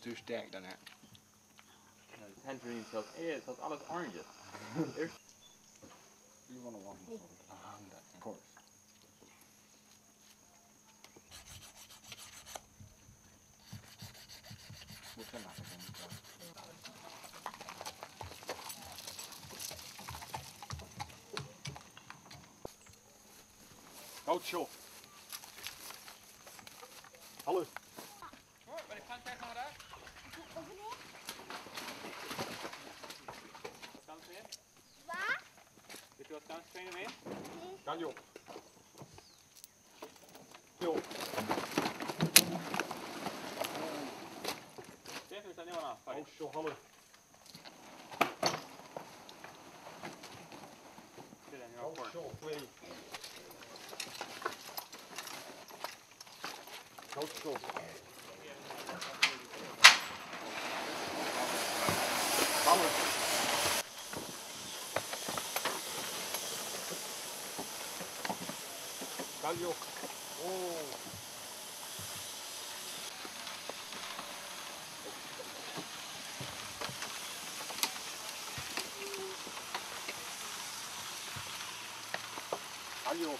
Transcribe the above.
Te sterk daarna. Nou, de tangerine zelfs eerst, dat alles oranje. You want to want this one. Of course. We'll turn that again. Houd short. Hallo. Hoor, ben ik van tijd naar daar? Waar? Weet je wat dansspringen mee? Nee. Kan je op. Jo. Zeg, we zijn helemaal aan. Oh, zo, hallo. Oh, zo, twee. Oh, zo. Vamos. Calio. Oh. 아니요.